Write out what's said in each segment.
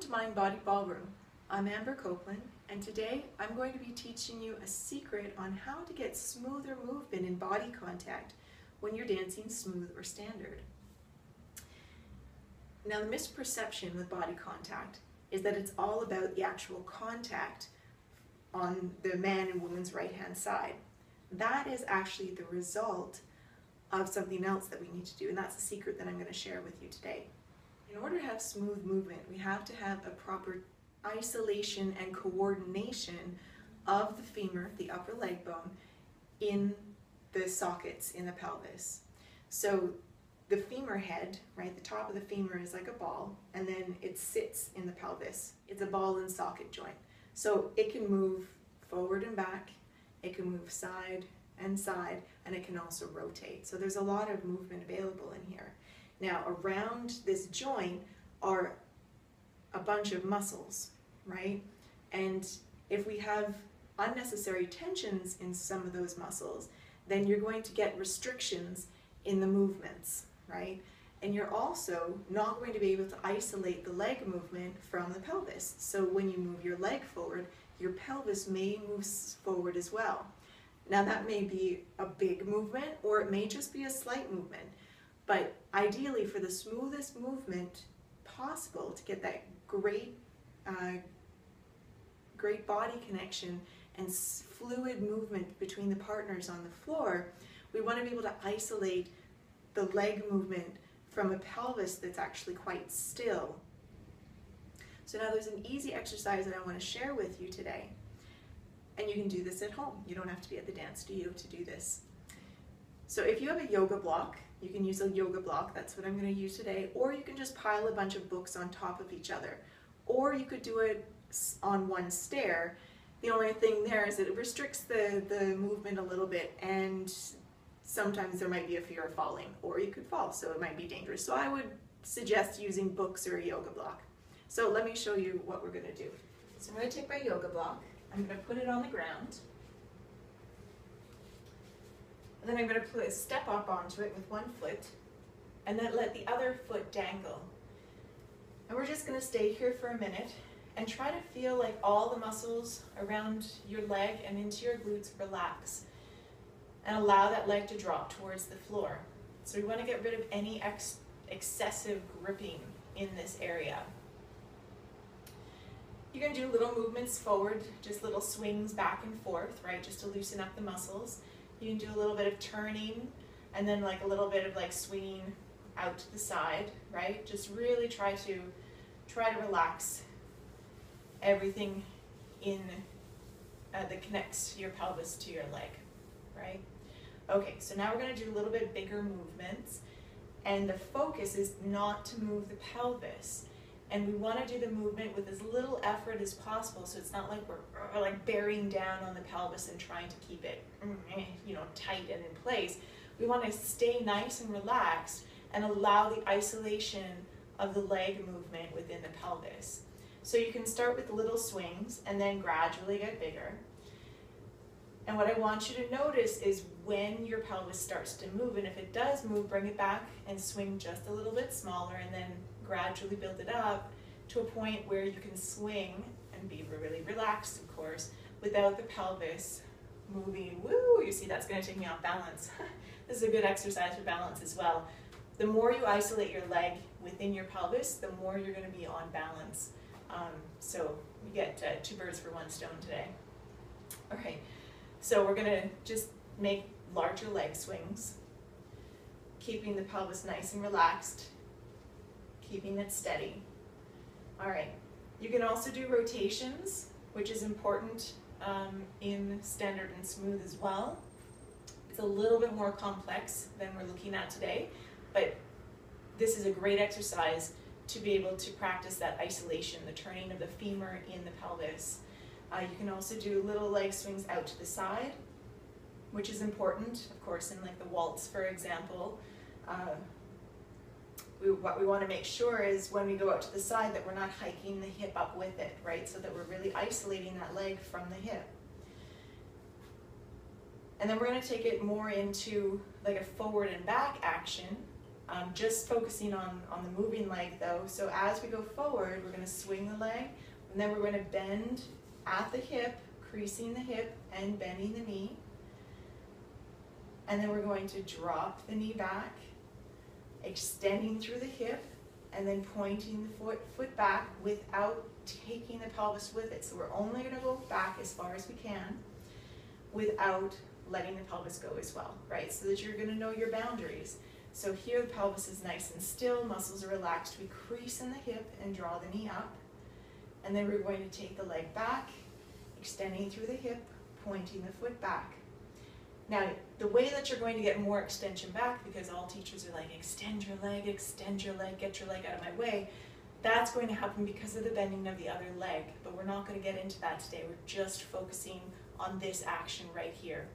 Welcome to Mind Body Ballroom. I'm Amber Copeland, and today I'm going to be teaching you a secret on how to get smoother movement and body contact when you're dancing smooth or standard. Now, the misperception with body contact is that it's all about the actual contact on the man and woman's right-hand side. That is actually the result of something else that we need to do, and that's the secret that I'm going to share with you today. In order to have smooth movement, we have to have a proper isolation and coordination of the femur, the upper leg bone, in the sockets in the pelvis. So the femur head, right, the top of the femur is like a ball, and then it sits in the pelvis. It's a ball and socket joint. So it can move forward and back, it can move side and side, and it can also rotate. So there's a lot of movement available in here. Now, around this joint are a bunch of muscles, right? And if we have unnecessary tensions in some of those muscles, then you're going to get restrictions in the movements, right? And you're also not going to be able to isolate the leg movement from the pelvis. So when you move your leg forward, your pelvis may move forward as well. Now, that may be a big movement, or it may just be a slight movement. But ideally, for the smoothest movement possible, to get that great body connection and fluid movement between the partners on the floor, we want to be able to isolate the leg movement from a pelvis that's actually quite still. So now there's an easy exercise that I want to share with you today. And you can do this at home. You don't have to be at the dance studio to do this. So if you have a yoga block, you can use a yoga block, that's what I'm going to use today, or you can just pile a bunch of books on top of each other, or you could do it on one stair. The only thing there is that it restricts the movement a little bit, and sometimes there might be a fear of falling, or you could fall, so it might be dangerous. So I would suggest using books or a yoga block. So let me show you what we're going to do. So I'm going to take my yoga block, I'm going to put it on the ground. Then I'm going to step up onto it with one foot and then let the other foot dangle. And we're just going to stay here for a minute and try to feel like all the muscles around your leg and into your glutes relax, and allow that leg to drop towards the floor. So we want to get rid of any excessive gripping in this area. You can do little movements forward, just little swings back and forth, right, just to loosen up the muscles. You can do a little bit of turning and then like a little bit of like swinging out to the side, right? Just really try to relax everything in that connects your pelvis to your leg, right? Okay, so now we're going to do a little bit bigger movements, and the focus is not to move the pelvis, and we want to do the movement with as little effort as possible, so it's not like we're like bearing down on the pelvis and trying to keep it, you know, tight and in place. We want to stay nice and relaxed and allow the isolation of the leg movement within the pelvis. So you can start with little swings and then gradually get bigger. And what I want you to notice is when your pelvis starts to move, and if it does move, bring it back and swing just a little bit smaller, and then gradually build it up to a point where you can swing and be really relaxed, of course, without the pelvis moving. Woo! You see, that's going to take me off balance. This is a good exercise for balance as well. The more you isolate your leg within your pelvis, the more you're going to be on balance. So we get two birds for one stone today. All right, so we're going to just make larger leg swings, keeping the pelvis nice and relaxed, keeping it steady. All right, you can also do rotations, which is important in standard and smooth as well. It's a little bit more complex than we're looking at today, but this is a great exercise to be able to practice that isolation, the turning of the femur in the pelvis. You can also do little leg swings out to the side, which is important, of course, in like the waltz, for example. What we want to make sure is when we go out to the side that we're not hiking the hip up with it, right? So that we're really isolating that leg from the hip. And then we're going to take it more into like a forward and back action, Just focusing on the moving leg though. So as we go forward, we're going to swing the leg, and then we're going to bend at the hip, creasing the hip and bending the knee. And then we're going to drop the knee back, extending through the hip, and then pointing the foot back without taking the pelvis with it. So we're only going to go back as far as we can without letting the pelvis go as well, right? So that you're going to know your boundaries. So here the pelvis is nice and still, muscles are relaxed. We crease in the hip and draw the knee up. And then we're going to take the leg back, extending through the hip, pointing the foot back. Now, the way that you're going to get more extension back, because all teachers are like, extend your leg, get your leg out of my way. That's going to happen because of the bending of the other leg, but we're not going to get into that today. We're just focusing on this action right here.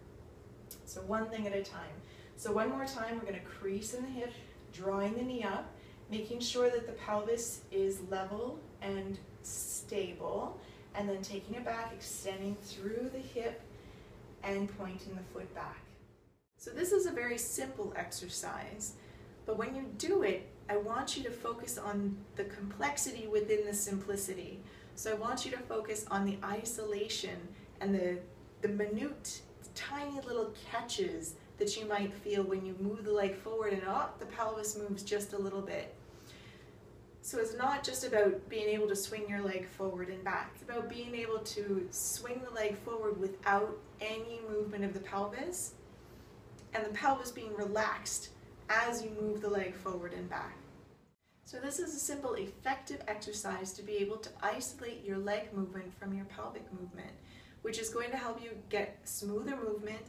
So one thing at a time. So one more time, we're going to crease in the hip, drawing the knee up, making sure that the pelvis is level and stable, and then taking it back, extending through the hip, and pointing the foot back. So this is a very simple exercise, but when you do it, I want you to focus on the complexity within the simplicity. So I want you to focus on the isolation and the minute, tiny little catches that you might feel when you move the leg forward and oh, the pelvis moves just a little bit. So it's not just about being able to swing your leg forward and back. It's about being able to swing the leg forward without any movement of the pelvis, and the pelvis being relaxed as you move the leg forward and back. So this is a simple, effective exercise to be able to isolate your leg movement from your pelvic movement, which is going to help you get smoother movement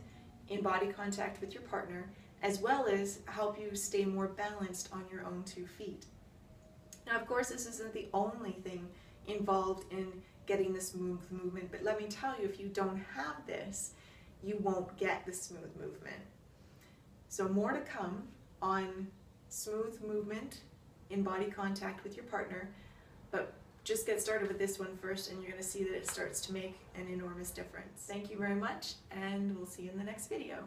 in body contact with your partner, as well as help you stay more balanced on your own two feet. Now, of course, this isn't the only thing involved in getting the smooth movement, but let me tell you, if you don't have this, you won't get the smooth movement. So more to come on smooth movement in body contact with your partner, but just get started with this one first, and you're going to see that it starts to make an enormous difference. Thank you very much, and we'll see you in the next video.